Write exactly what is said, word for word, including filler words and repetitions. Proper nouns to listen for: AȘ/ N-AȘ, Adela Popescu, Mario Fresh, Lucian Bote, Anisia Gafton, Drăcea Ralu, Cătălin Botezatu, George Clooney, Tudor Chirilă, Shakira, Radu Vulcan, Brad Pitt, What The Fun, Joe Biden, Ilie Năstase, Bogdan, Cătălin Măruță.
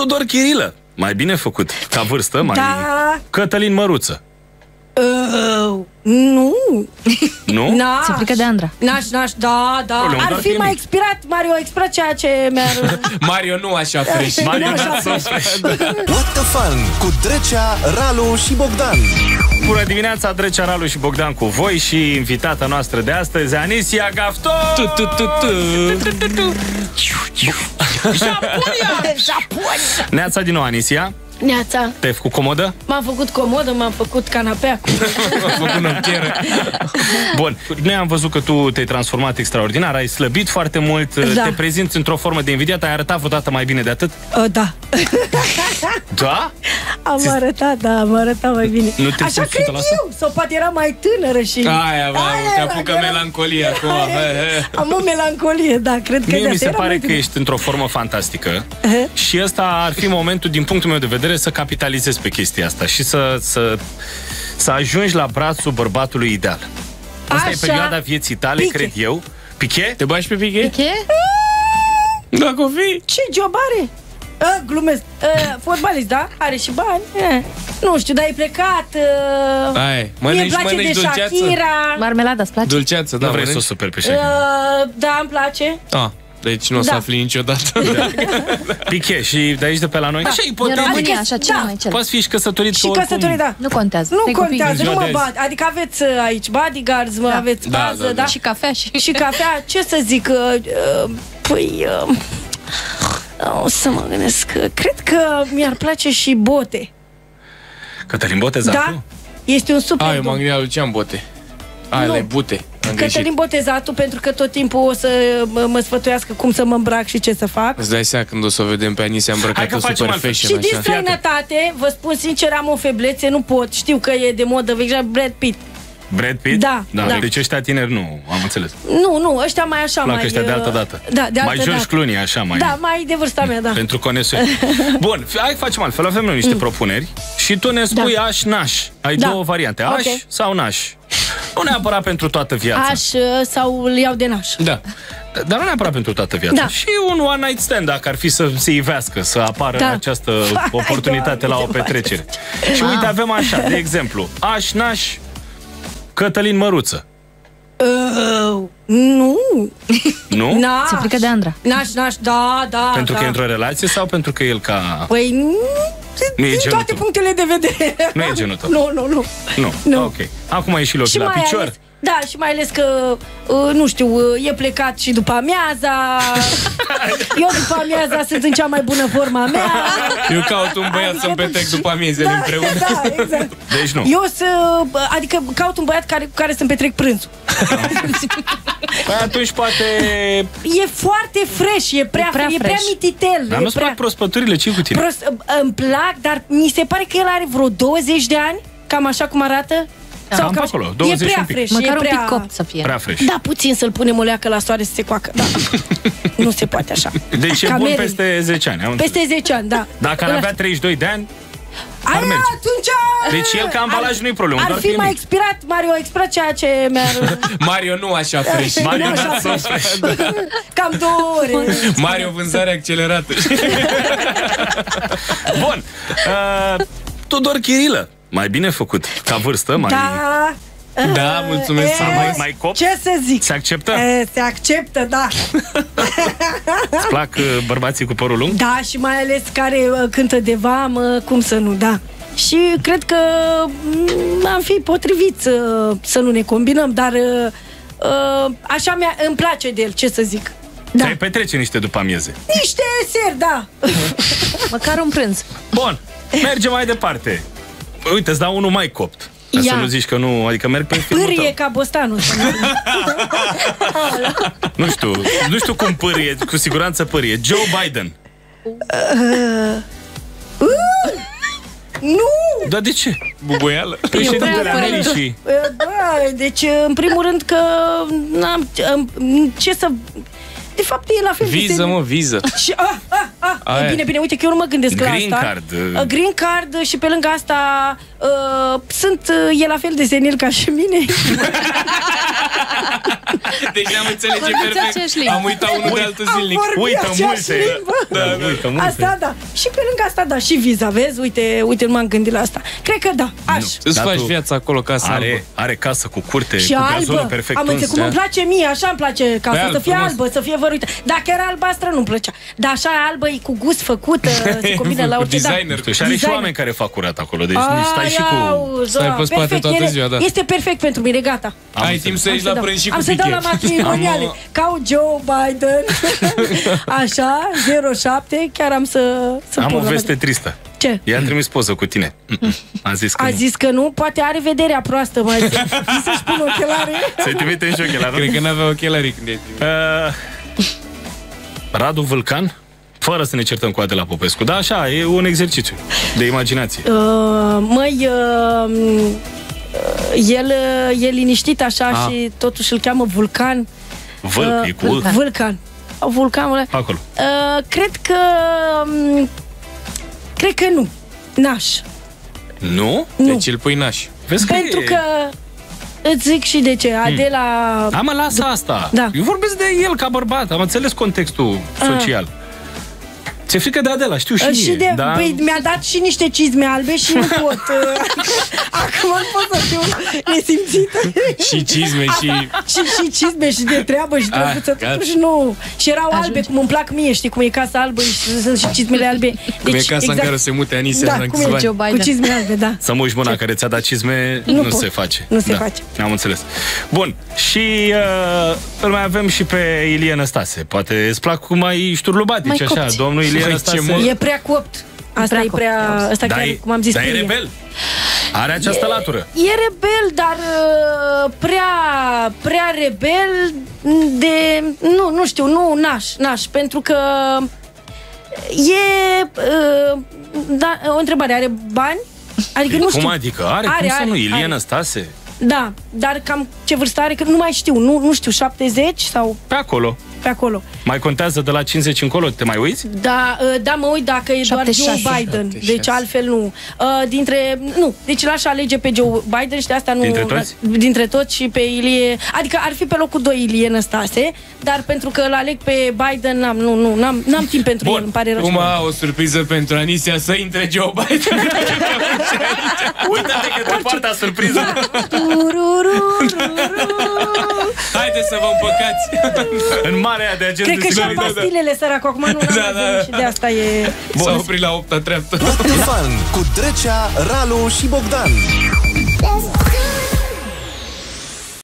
Tudor Chirilă. Mai bine făcut. Ca vârstă, mai... Da. Cătălin Măruță. Uh, nu. Nu? Se frică de Andra. Naș, naș, da, da. Problema, ar fi mai mic. expirat, Mario, expirat ceea ce mi-ar... Mario nu așa fresh. Mario nu așa fresh. What the Fun cu Drăcea, Ralu și Bogdan. Bună dimineața, Drăcea, Ralu și Bogdan cu voi și invitata noastră de astăzi, Anisia Gafton. Tu, tu, tu, tu. Tu, tu, tu, tu. Japonia! Japonia! Neața din nou, Anisia. Neața. Te-ai făcut comodă? M-am făcut comodă, m-am făcut canapea. M-am făcut nopcheră. Bun, noi am văzut că tu te-ai transformat extraordinar, ai slăbit foarte mult, da. Te prezinți într-o formă de invidiat, ai arătat vreodată mai bine de atât? Uh, da. Da? Am arătat, da, am arătat mai bine. Nu te Așa cred eu, sau poate era mai tânără și... Aia, va, te apucă era... melancolia acum. Am o melancolie, da, cred că... Mie mi se pare că ești într-o formă fantastică și ăsta ar fi momentul, din punctul meu de vedere, să capitalizezi pe chestia asta și să, să, să ajungi la brațul bărbatului ideal. Asta Așa. e perioada vieții tale, Piche. cred eu. Piche? Te bagi pe Piche? Piche? Dacă o fi. Ce job are? A, glumesc. A, fotbalist, da? Are și bani. A, nu știu, dar e plecat. A... Ai, mănânci, Mie îmi place de Shakira. Dulceață. Marmelada îți place? Dulceață, da. Nu vrei să o superi pe Shakira. Da, îmi place. A. Deci nu o să da. afli niciodată. Piche, și de aici de pe la noi. Da. Așa, ipotetic. România, așa, cel da. mai cel. Poți fi și căsătorit. Și căsătorit, da. Nu contează. Nu contează, nu mă bat. Adică aveți aici bodyguards, mă, da. aveți da, bază, da, da, da. Și cafea. Și... și cafea, ce să zic? Păi... O să mă gândesc. Cred că mi-ar place și Bote. Cătălin Botezatu? Da. Este un super... Ah, eu m-am gândit la Lucian Bote. Ah, la Bute. Cătălin Botezatu, pentru că tot timpul o să mă sfătuiască cum să mă îmbrac și ce să fac. Îți dai seama când o să o vedem pe Anisia îmbrăcată super fashion. Și din străinătate, vă spun sincer, am o feblețe, nu pot. Știu că e de modă veche, Brad Pitt. Brad Pitt? Da, da, da. Deci ăștia tineri nu, am înțeles. Nu, nu, ăștia mai așa, Plac mai... ăștia de altă dată. Da, de altă mai George Clooney, așa mai... Da, mai de vârsta mea, da. Pentru conesuri. Bun, hai facem altfel, avem noi niște mm. propuneri și tu ne spui da. aș-naș. Ai da. două variante, aș okay. sau naș. Nu neapărat pentru toată viața. Aș sau îl iau de naș. Da. Dar nu neapărat pentru toată viața. Da. Și un one night stand, dacă ar fi să se ivească, să apară da. această oportunitate la o petrecere. Și uite, avem așa, de exemplu, aș-naș... Cătălin Măruță. Uh, nu. Nu? Naș. Se frică de Andra. Naș, naș, da, da. Pentru da. că e într-o relație sau pentru că el ca... Păi, nu e din toate punctele de vedere. Nu e genul tău. Nu, nu, nu. Nu, nu. ok. Acum e și loc la picior. Ales, da, și mai ales că, nu știu, e plecat și după amiaza. Eu după amiaza sunt în cea mai bună forma mea. Eu caut un băiat adică să-mi petrec după amiezele da, împreună. Da, exact. Deci nu. Eu să, adică caut un băiat care, care să-mi petrec prânzul. Păi atunci poate... E foarte fresh, e prea, e prea, e prea mititel. Dar nu-ți plac prospăturile, ce cu tine? Prost, îmi plac, dar mi se pare că el are vreo douăzeci de ani, cam așa cum arată. Da. Sau cam acolo, douăzeci e prea fresh. Măcar e prea... un pic copt să fie. Prea fresh. Da, puțin să-l punem o leacă la soare să se coacă. Da. Nu se poate așa. Deci Camerii. e bun peste zece ani. Am peste zece ani, da. Dacă ar avea treizeci și doi de ani, Aia, ar merge. Atunci... Deci el ca ambalaj nu-i problemă. Ar fi mai mic. expirat, Mario, expirat ceea ce mi-ar... Mario nu așa fresh. Mario nu așa fresh. fresh. Da. Cam două ore. Mario, vânzare accelerată. Bun. Uh, Tudor Chirilă. Mai bine făcut, ca vârstă, mai... Da, da mulțumesc. E, mai, mai cop. Ce să zic? Se acceptă? E, se acceptă, da. Îți plac bărbații cu părul lung? Da, și mai ales care cântă de vamă, cum să nu, da. Și cred că am fi potrivit să, să nu ne combinăm, dar așa îmi place de el, ce să zic. Da. Să-i petrece niște după amieze. Niște seri, da. Măcar un prânz. Bun, mergem mai departe. Uite, îți dau unul mai copt. Ia. Să nu zici că nu, adică merg pe filmul tău. Pârie ca Bostanul. Nu știu, nu știu cum pârie, cu siguranță pârie. Joe Biden. Uh, uh, nu! Dar de ce? Buboială? Președintele Americii. Da, deci, în primul rând că n-am ce să... De fapt, e la fel. Viză, mă, viză. Și, a, a, a, Ah, bine, bine, uite că eu nu mă gândesc green la asta. Green card. Green card și pe lângă asta uh, sunt uh, e la fel de senil ca și mine. Deci am înțeles perfect. Am uitat unul de altul zilnic. Uită multe. Da, da, uită multe. Asta da. Și pe lângă asta da, și viza, vezi? Uite, uite, nu m-am gândit la asta. Cred că da, aș. Îți da, faci viața acolo casă are, albă. Are casă cu curte, și cu gazonul perfect. Am înțeles cum îmi place mie, așa îmi place casa, păi să fie frumos. Albă, să fie văruită. Dacă era albastră nu-mi plăcea. Dar așa albă e cu gust făcută, se combină la orice. Designer, da. Și are și oameni care fac curat acolo, deci nu stai și cu stai pe spate toată ziua, da. Este perfect pentru mine, gata. Ai timp să ieși la prânz și cu piche. Am să dau la matrimoniale, ca Joe Biden. Așa, zero șapte, chiar am să să am o veste tristă. Ce? I-a trimis poză cu tine. A zis că, a nu. Zis că nu, poate are vederea proastă, mai zic. Să-și pun ochelari. Să-i trimite și ochelari. Cred că n-avea ochelari când e uh, Radu Vulcan? Fără să ne certăm cu Adela Popescu. Da, așa, e un exercițiu de imaginație. Uh, măi... Uh, el e liniștit așa a. și totuși îl cheamă Vulcan. Vâl, uh, cu... Vulcan. Vulcan. Vulcanul acolo. Uh, cred că... Um, Cred că nu. Naș. Nu? Nu. Deci îl pui naș. Vezi că pentru e... că îți zic și de ce. Adela... Hmm. Am lasă asta. Da. Eu vorbesc de el ca bărbat. Am înțeles contextul ah. social. Ți-e frică de Adela, știu și, și mie. Da? Păi, mi-a dat și niște cizme albe și nu pot. Acum nu pot să fiu nesimțită. Și cizme și... și... Și cizme și de treabă și de răbuțături și nu. Și erau ajunge. Albe, cum îmi plac mie, știi, cum e casa albă și sunt și cizmele albe. Deci, cum e casa exact... în care se mute Anisia. Da, cum e Joe Biden. Cu cizme albe, da. Să muși mâna care ți-a dat cizme, nu, nu se face. Nu se da. Face. Am înțeles. Bun, și uh, îl mai avem și pe Ilie Năstase. Poate îți plac cum ai șturlubatici, așa, copci. Domnul Ilie. E prea copt. Asta prea e prea... Asta da chiar, e, cum am zis, da e rebel. Are această e, latură. E rebel, dar prea, prea rebel de... Nu, nu știu, nu, naș, naș. Pentru că e... Da, o întrebare, are bani? Adică nu cum știu. Adică? Are, are cum are, să nu? Ilie Năstase? Da, dar cam ce vârstă are? Că nu mai știu, nu, nu știu, șaptezeci sau... Pe acolo. Pe acolo. Mai contează de la cincizeci încolo? Te mai uiți? Da, da mă uit dacă e șaptezeci și șase, doar Joe Biden. șaptezeci și șase. Deci altfel nu. Dintre... Nu. Deci l-aș alege pe Joe Biden și de asta nu... Dintre toți? Dintre toți și pe Ilie... Adică ar fi pe locul doi Ilie Năstase, dar pentru că îl aleg pe Biden n-am, nu, nu, n-am, n-am timp pentru bun. El, îmi pare rău. Bun, o surpriză pentru Anisia să intre Joe Biden. Uite-te că de partea surpriză. Haide să vă împăcați. În marea de agent de securitate. Cred că și-au pastilele, săracu, acum nu da, da, da. Și de asta e... S-a oprit la opta treaptă. What The Fun, cu Drăcea, Ralu și Bogdan.